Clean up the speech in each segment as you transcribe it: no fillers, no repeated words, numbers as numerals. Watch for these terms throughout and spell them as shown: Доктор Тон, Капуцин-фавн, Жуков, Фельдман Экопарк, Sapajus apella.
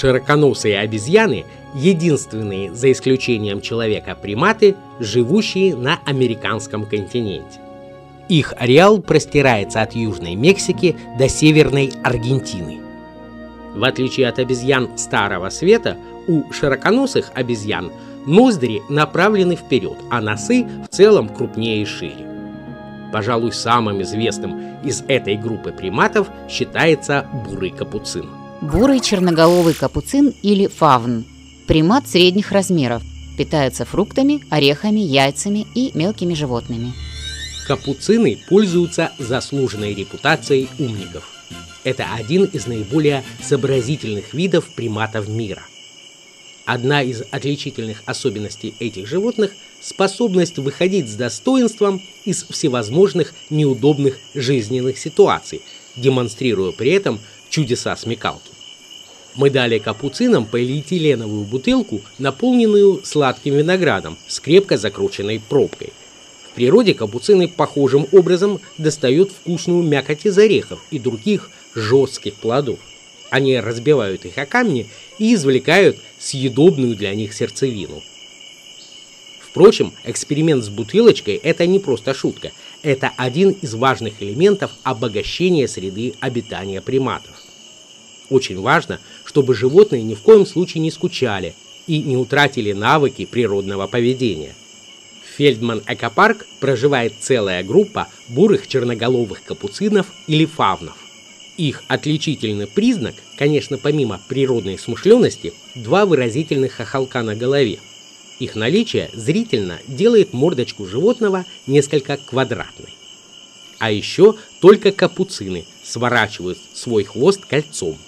Широконосые обезьяны – единственные, за исключением человека, приматы, живущие на американском континенте. Их ареал простирается от Южной Мексики до Северной Аргентины. В отличие от обезьян Старого Света, у широконосых обезьян ноздри направлены вперед, а носы в целом крупнее и шире. Пожалуй, самым известным из этой группы приматов считается бурый капуцин. Бурый черноголовый капуцин или фавн – примат средних размеров, питается фруктами, орехами, яйцами и мелкими животными. Капуцины пользуются заслуженной репутацией умников. Это один из наиболее сообразительных видов приматов мира. Одна из отличительных особенностей этих животных – способность выходить с достоинством из всевозможных неудобных жизненных ситуаций, демонстрируя при этом чудеса смекалки. Мы дали капуцинам полиэтиленовую бутылку, наполненную сладким виноградом с крепко закрученной пробкой. В природе капуцины похожим образом достают вкусную мякоть из орехов и других жестких плодов. Они разбивают их о камни и извлекают съедобную для них сердцевину. Впрочем, эксперимент с бутылочкой – это не просто шутка. Это один из важных элементов обогащения среды обитания приматов. Очень важно, чтобы животные ни в коем случае не скучали и не утратили навыки природного поведения. В Фельдман Экопарк проживает целая группа бурых черноголовых капуцинов или фавнов. Их отличительный признак, конечно, помимо природной смышленности, два выразительных хохолка на голове. Их наличие зрительно делает мордочку животного несколько квадратной. А еще только капуцины сворачивают свой хвост кольцом.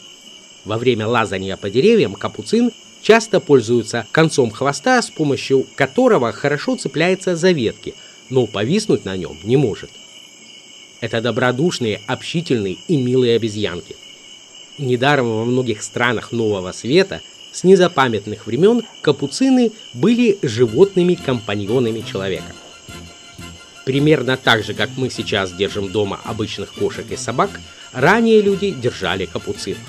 Во время лазания по деревьям капуцин часто пользуются концом хвоста, с помощью которого хорошо цепляется за ветки, но повиснуть на нем не может. Это добродушные, общительные и милые обезьянки. Недаром во многих странах Нового Света с незапамятных времен капуцины были животными-компаньонами человека. Примерно так же, как мы сейчас держим дома обычных кошек и собак, ранее люди держали капуцинов.